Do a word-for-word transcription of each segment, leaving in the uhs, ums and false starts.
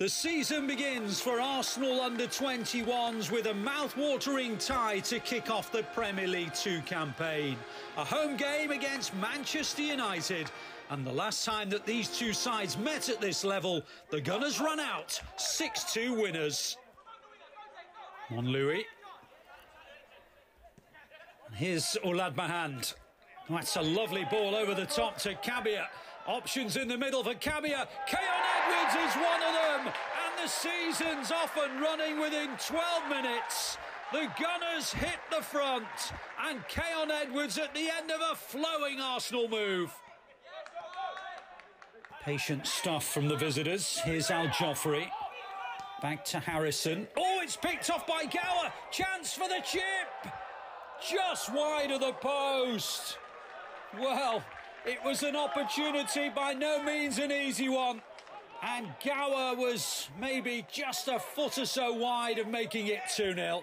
The season begins for Arsenal under twenty-ones with a mouth-watering tie to kick off the Premier League two campaign. A home game against Manchester United. And the last time that these two sides met at this level, the Gunners ran out six two winners. On Louis. And here's Ulad Mahand. That's a lovely ball over the top to Kabia. Options in the middle for Kabia. Kayon Edwards is one of them. And the season's off and running within twelve minutes. The Gunners hit the front. And Kayon Edwards at the end of a flowing Arsenal move. Patient stuff from the visitors. Here's Al Joffrey. Back to Harrison. Oh, it's picked off by Gower. Chance for the chip. Just wide of the post. Well, it was an opportunity, by no means an easy one. And Gower was maybe just a foot or so wide of making it two nil.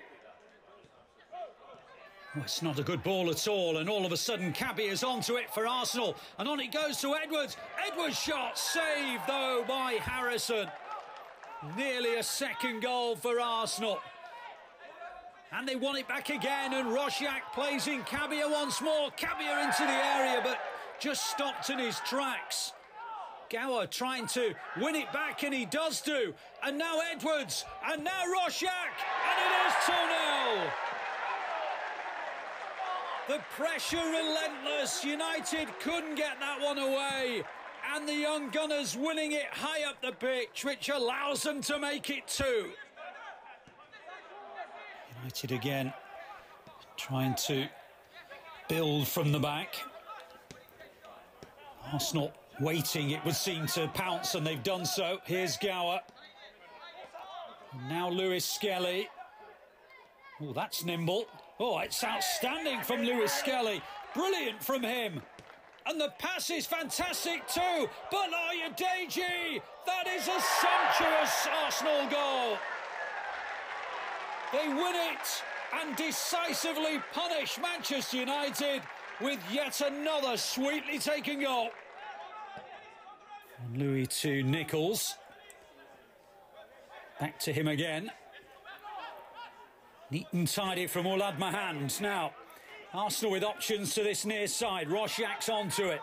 Well, it's not a good ball at all, and all of a sudden Kabia is onto it for Arsenal. And on it goes to Edwards. Edwards' shot saved, though, by Harrison. Nearly a second goal for Arsenal. And they want it back again, and Rosiak plays in Kabia once more. Kabia into the area, but just stopped in his tracks. Gower trying to win it back, and he does do. And now Edwards, and now Rosiak, and it is two nil. The pressure relentless. United couldn't get that one away. And the young Gunners winning it high up the pitch, which allows them to make it two. United again, trying to build from the back. Arsenal waiting, it would seem, to pounce, and they've done so. Here's Gower. And now Lewis-Skelly. Oh, that's nimble. Oh, it's outstanding from Lewis-Skelly. Brilliant from him. And the pass is fantastic too. Butler-Oyedeji. That is a sumptuous Arsenal goal. They win it and decisively punish Manchester United with yet another sweetly taken goal. And Louis to Nicholls. Back to him again. Neat and tidy from Ulad Mahand. Now, Arsenal with options to this near side. Rosiak's onto it.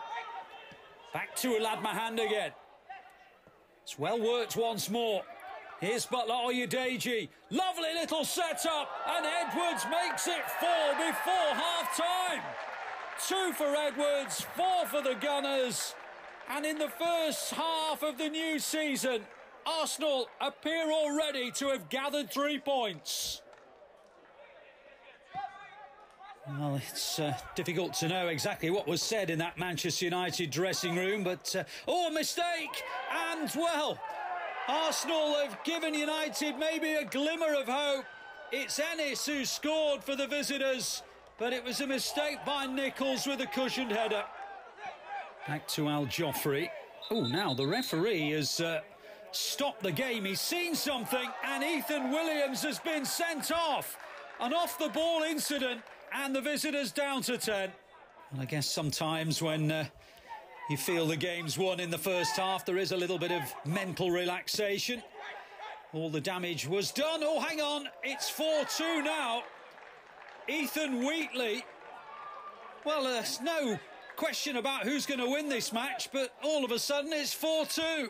Back to Ulad Mahand again. It's well worked once more. Here's Butler-Oyedeji. Lovely little setup. And Edwards makes it four before half-time. Two for Edwards, four for the Gunners. And in the first half of the new season, Arsenal appear already to have gathered three points. Well, it's uh, difficult to know exactly what was said in that Manchester United dressing room, but... Uh, oh, a mistake! And, well, Arsenal have given United maybe a glimmer of hope. It's Ennis who scored for the visitors, but it was a mistake by Nicholls with a cushioned header. Back to Al Joffrey. Oh, now the referee has uh, stopped the game. He's seen something, and Ethan Williams has been sent off. An off-the-ball incident... And the visitors down to ten. Well, I guess sometimes when uh, you feel the game's won in the first half, there is a little bit of mental relaxation. All the damage was done. Oh, hang on. It's four two now. Ethan Wheatley. Well, there's no question about who's going to win this match, but all of a sudden it's four two.